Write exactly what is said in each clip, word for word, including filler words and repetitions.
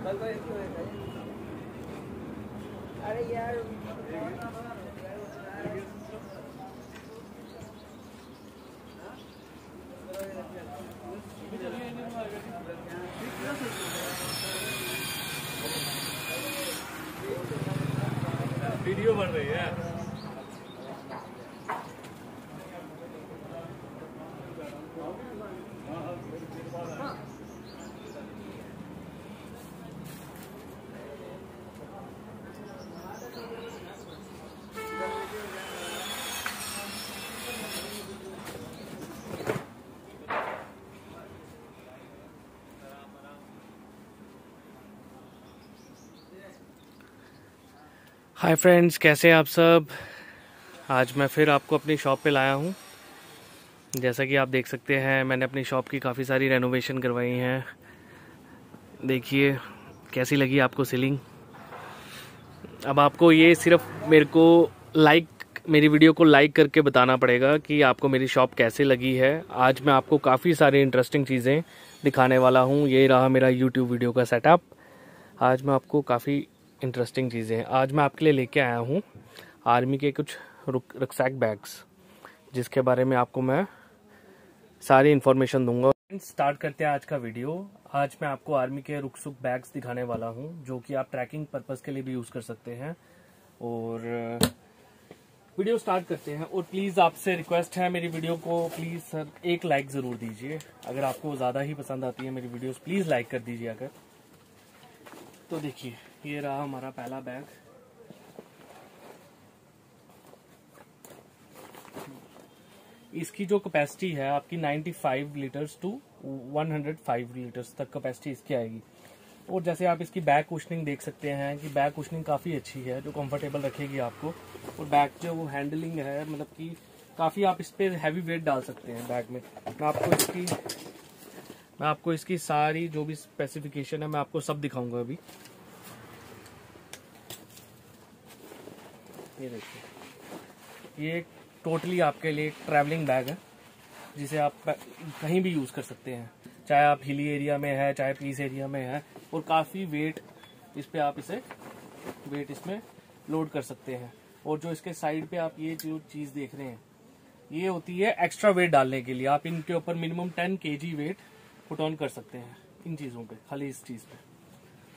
अरे यार वीडियो बन रही है। हाय फ्रेंड्स, कैसे हैं आप सब। आज मैं फिर आपको अपनी शॉप पे लाया हूँ। जैसा कि आप देख सकते हैं, मैंने अपनी शॉप की काफ़ी सारी रेनोवेशन करवाई हैं। देखिए कैसी लगी आपको सीलिंग। अब आपको ये सिर्फ मेरे को लाइक मेरी वीडियो को लाइक करके बताना पड़ेगा कि आपको मेरी शॉप कैसे लगी है। आज मैं आपको काफ़ी सारी इंटरेस्टिंग चीज़ें दिखाने वाला हूँ। ये रहा मेरा यूट्यूब वीडियो का सेटअप। आज मैं आपको काफ़ी इंटरेस्टिंग चीज़ें हैं। आज मैं आपके लिए लेके आया हूँ आर्मी के कुछ रुकसैक बैग्स, जिसके बारे में आपको मैं सारी इन्फॉर्मेशन दूंगा। स्टार्ट करते हैं आज का वीडियो। आज मैं आपको आर्मी के रुकसैक बैग्स दिखाने वाला हूँ, जो कि आप ट्रैकिंग पर्पज़ के लिए भी यूज़ कर सकते हैं। और वीडियो स्टार्ट करते हैं। और प्लीज़ आपसे रिक्वेस्ट है, मेरी वीडियो को प्लीज़ सर एक लाइक ज़रूर दीजिए। अगर आपको ज़्यादा ही पसंद आती है मेरी वीडियोज़, प्लीज़ लाइक कर दीजिए। अगर तो देखिए, ये रहा हमारा पहला बैग। इसकी जो कैपेसिटी है आपकी पचानवे लीटर्स टू एक सौ पाँच लीटर्स तक कैपेसिटी इसकी आएगी। और जैसे आप इसकी बैक कुशनिंग देख सकते हैं कि बैक कुशनिंग काफ़ी अच्छी है, जो कंफर्टेबल रखेगी आपको। और बैग जो वो हैंडलिंग है, मतलब कि काफ़ी आप इस पर हैवी वेट डाल सकते हैं बैग में। मैं आपको इसकी मैं आपको इसकी सारी जो भी स्पेसिफिकेशन है मैं आपको सब दिखाऊंगा अभी। ये देखिए, ये टोटली आपके लिए ट्रैवलिंग बैग है, जिसे आप कहीं भी यूज़ कर सकते हैं, चाहे आप हिली एरिया में है, चाहे प्लीस एरिया में है। और काफ़ी वेट इस पे आप इसे वेट इसमें लोड कर सकते हैं। और जो इसके साइड पे आप ये जो चीज़ देख रहे हैं, ये होती है एक्स्ट्रा वेट डालने के लिए। आप इनके ऊपर मिनिमम टेन के जी वेट पुट ऑन कर सकते हैं इन चीज़ों पे, खाली इस चीज़ पे।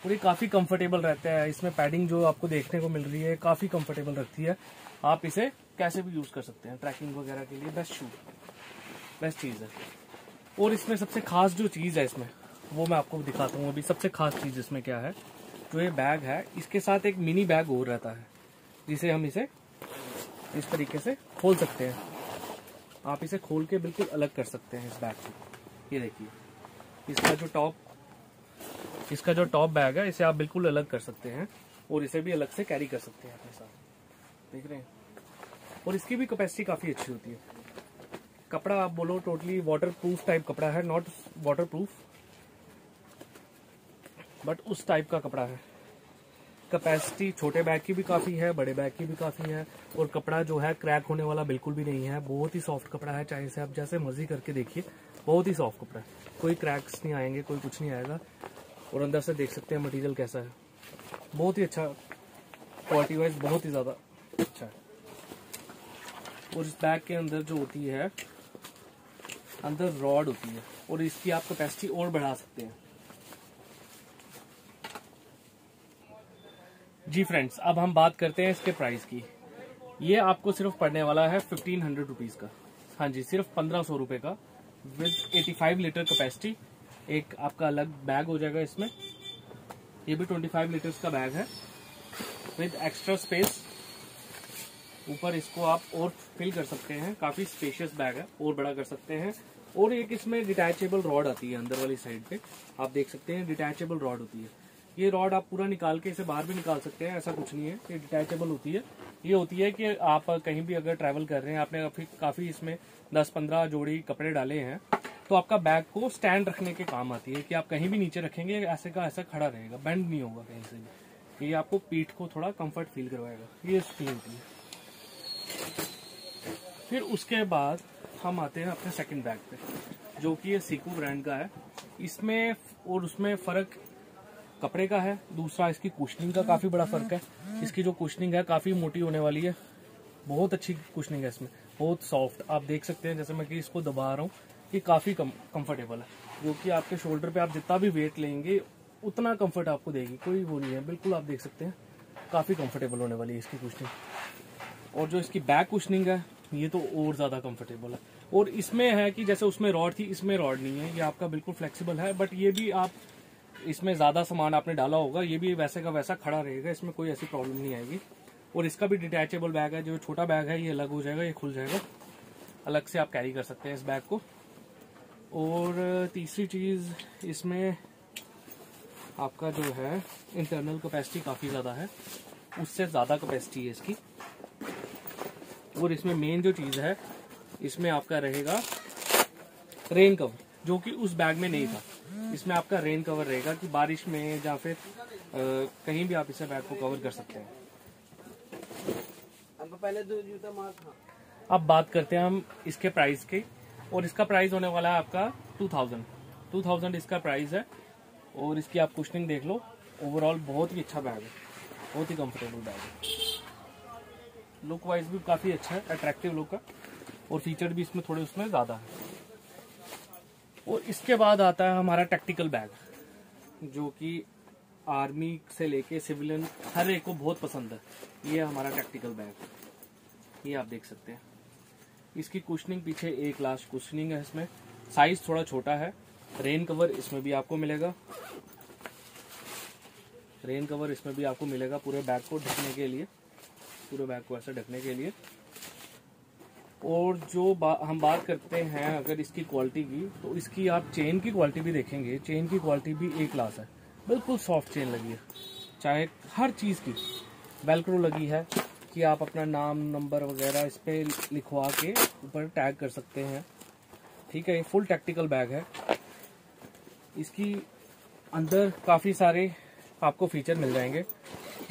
और ये काफ़ी कंफर्टेबल रहता है। इसमें पैडिंग जो आपको देखने को मिल रही है काफ़ी कंफर्टेबल रखती है। आप इसे कैसे भी यूज़ कर सकते हैं, ट्रैकिंग वगैरह के लिए बेस्ट शू बेस्ट चीज़ है। और इसमें सबसे खास जो चीज़ है इसमें, वो मैं आपको दिखाता हूँ अभी। सबसे खास चीज़ इसमें क्या है, जो ये बैग है इसके साथ एक मिनी बैग और रहता है, जिसे हम इसे इस तरीके से खोल सकते हैं। आप इसे खोल के बिल्कुल अलग कर सकते हैं इस बैग को। ये देखिए, इसका जो टॉप इसका जो टॉप बैग है, इसे आप बिल्कुल अलग कर सकते हैं और इसे भी अलग से कैरी कर सकते हैं अपने साथ। देख रहे हैं। और इसकी भी कैपेसिटी काफ़ी अच्छी होती है। कपड़ा आप बोलो टोटली वाटरप्रूफ टाइप कपड़ा है, नॉट वाटरप्रूफ बट उस टाइप का कपड़ा है। कैपेसिटी छोटे बैग की भी काफ़ी है, बड़े बैग की भी काफ़ी है। और कपड़ा जो है क्रैक होने वाला बिल्कुल भी नहीं है। बहुत ही सॉफ्ट कपड़ा है, चाहे इसे आप जैसे मर्जी करके देखिए। बहुत ही सॉफ्ट कपड़ा है, कोई क्रैक्स नहीं आएंगे, कोई कुछ नहीं आएगा। और अंदर से देख सकते हैं मटेरियल कैसा है, बहुत ही अच्छा। क्वालिटी वाइज बहुत ही ज़्यादा अच्छा है। और इस बैग के अंदर जो होती है, अंदर रॉड होती है, और इसकी आप कैपेसिटी और बढ़ा सकते हैं। जी फ्रेंड्स, अब हम बात करते हैं इसके प्राइस की। ये आपको सिर्फ पड़ने वाला है फिफ्टीन हंड्रेड रुपीज़ का। हाँ जी, सिर्फ पंद्रह सौ रुपये का, विथ पचासी लीटर कैपेसिटी। एक आपका अलग बैग हो जाएगा इसमें। ये भी पच्चीस लीटर्स का बैग है विद एक्स्ट्रा स्पेस। ऊपर इसको आप और फिल कर सकते हैं। काफ़ी स्पेशियस बैग है, और बड़ा कर सकते हैं। और एक इसमें डिटैचेबल रॉड आती है अंदर वाली साइड पे, आप देख सकते हैं। डिटैचेबल रॉड होती है। ये रॉड आप पूरा निकाल के इसे बाहर भी निकाल सकते हैं, ऐसा कुछ नहीं है। ये डिटैचेबल होती है। ये होती है कि आप कहीं भी अगर ट्रैवल कर रहे हैं, आपने काफ़ी काफ़ी इसमें दस पंद्रह जोड़ी कपड़े डाले हैं, तो आपका बैग को स्टैंड रखने के काम आती है कि आप कहीं भी नीचे रखेंगे, ऐसे का ऐसा खड़ा रहेगा, बेंड नहीं होगा कहीं से भी। ये आपको पीठ को थोड़ा कंफर्ट फील करवाएगा। ये इसकी होती है। फिर उसके बाद हम आते हैं अपने सेकंड बैग पे, जो कि ये सीकू ब्रांड का है। इसमें और उसमें फ़र्क कपड़े का है, दूसरा इसकी कुशनिंग का काफी बड़ा फर्क है। इसकी जो कुशनिंग है काफी मोटी होने वाली है, बहुत अच्छी कुशनिंग है इसमें, बहुत सॉफ्ट। आप देख सकते हैं जैसे मैं कि इसको दबा रहा हूँ, ये काफी कंफर्टेबल है, जो कि आपके शोल्डर पे आप जितना भी वेट लेंगे उतना कंफर्ट आपको देगी, कोई वो नहीं है। बिल्कुल आप देख सकते हैं काफी कंफर्टेबल होने वाली है इसकी कुशनिंग। और जो इसकी बैक कुशनिंग है ये तो और ज्यादा कंफर्टेबल है। और इसमें है कि जैसे उसमें रॉड थी, इसमें रॉड नहीं है, ये आपका बिल्कुल फ्लेक्सिबल है। बट ये भी आप इसमें ज्यादा सामान आपने डाला होगा, ये भी वैसे का वैसा खड़ा रहेगा, इसमें कोई ऐसी प्रॉब्लम नहीं आएगी। और इसका भी डिटैचेबल बैग है, जो छोटा बैग है ये अलग हो जाएगा, ये खुल जाएगा, अलग से आप कैरी कर सकते हैं इस बैग को। और तीसरी चीज इसमें आपका जो है इंटरनल कैपेसिटी काफी ज्यादा है, उससे ज्यादा कैपेसिटी है इसकी। और इसमें मेन जो चीज है, इसमें आपका रहेगा रेन कवर, जो कि उस बैग में नहीं था। इसमें आपका रेन कवर रहेगा कि बारिश में या फिर आ, कहीं भी आप इसे बैग को कवर कर सकते हैं। अब बात करते हैं हम इसके प्राइस के, और इसका प्राइस होने वाला है आपका टू थाउजेंड टू थाउजेंड, इसका प्राइस है। और इसकी आप कुशनिंग देख लो, ओवरऑल बहुत ही अच्छा बैग है, बहुत ही कंफर्टेबल बैग है, लुक वाइज भी काफी अच्छा है, अट्रैक्टिव लुक है। और फीचर भी इसमें थोड़े उसमें ज्यादा है। और इसके बाद आता है हमारा टैक्टिकल बैग, जो कि आर्मी से लेके सिविलियन हर एक को बहुत पसंद है। ये हमारा टैक्टिकल बैग, ये आप देख सकते हैं। इसकी कुशनिंग पीछे ए क्लास कुशनिंग है, इसमें साइज थोड़ा छोटा है। रेन कवर इसमें भी आपको मिलेगा, रेन कवर इसमें भी आपको मिलेगा पूरे बैग को ढकने के लिए, पूरे बैग को ऐसा ढकने के लिए। और जो बा, हम बात करते हैं अगर इसकी क्वालिटी की, तो इसकी आप चेन की क्वालिटी भी देखेंगे, चेन की क्वालिटी भी ए क्लास है, बिल्कुल सॉफ्ट चेन लगी है, चाहे हर चीज़ की वेलक्रो लगी है कि आप अपना नाम नंबर वगैरह इस पर लिखवा के ऊपर टैग कर सकते हैं। ठीक है, ये फुल टैक्टिकल बैग है। इसकी अंदर काफ़ी सारे आपको फीचर मिल जाएंगे,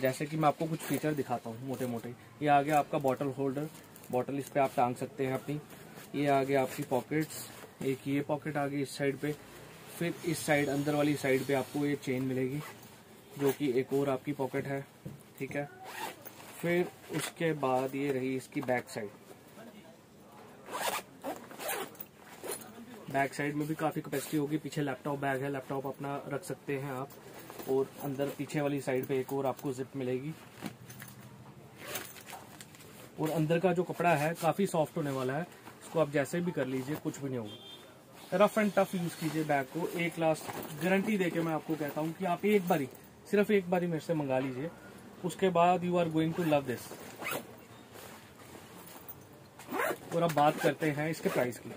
जैसे कि मैं आपको कुछ फीचर दिखाता हूँ मोटे मोटे। ये आ गया आपका बॉटल होल्डर, बॉटल इस पर आप टांग सकते हैं अपनी। ये आ गया आपकी पॉकेट्स, एक ये पॉकेट आ गई इस साइड पे, फिर इस साइड अंदर वाली साइड पे आपको ये चेन मिलेगी, जो कि एक और आपकी पॉकेट है। ठीक है, फिर उसके बाद ये रही इसकी बैक साइड। बैक साइड में भी काफ़ी कैपेसिटी होगी, पीछे लैपटॉप बैग है, लैपटॉप अपना रख सकते हैं आप। और अंदर पीछे वाली साइड पे एक और आपको जिप मिलेगी। और अंदर का जो कपड़ा है काफ़ी सॉफ्ट होने वाला है, इसको आप जैसे भी कर लीजिए कुछ भी नहीं होगा। रफ एंड टफ यूज़ कीजिए बैग को, एक क्लास गारंटी देके मैं आपको कहता हूँ कि आप एक बारी, सिर्फ एक बारी मेरे से मंगा लीजिए, उसके बाद you are going to love this. और अब बात करते हैं इसके प्राइस की।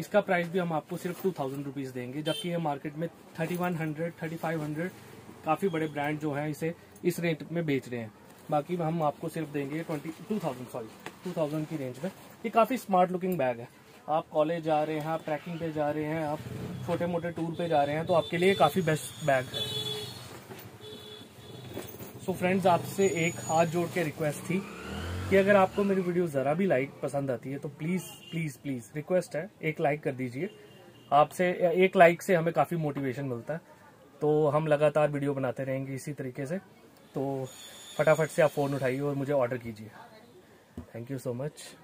इसका प्राइस भी हम आपको सिर्फ टू थाउजेंड रुपीज़ देंगे, जबकि ये मार्केट में thirty one hundred thirty five hundred काफ़ी बड़े ब्रांड जो हैं इसे इस रेट में बेच रहे हैं। बाकी हम आपको सिर्फ देंगे twenty two thousand sorry two thousand की रेंज में। ये काफ़ी स्मार्ट लुकिंग बैग है, आप कॉलेज जा रहे हैं, आप ट्रैकिंग पे जा रहे हैं, आप छोटे मोटे टूर पे जा रहे हैं, तो आपके लिए काफ़ी बेस्ट बैग है। सो फ्रेंड्स, आपसे एक हाथ जोड़ के रिक्वेस्ट थी कि अगर आपको मेरी वीडियो ज़रा भी लाइक पसंद आती है तो प्लीज़ प्लीज़ प्लीज़ रिक्वेस्ट है, एक लाइक कर दीजिए। आपसे एक लाइक से हमें काफ़ी मोटिवेशन मिलता है, तो हम लगातार वीडियो बनाते रहेंगे इसी तरीके से। तो फटाफट से आप फ़ोन उठाइए और मुझे ऑर्डर कीजिए। Thank you so much.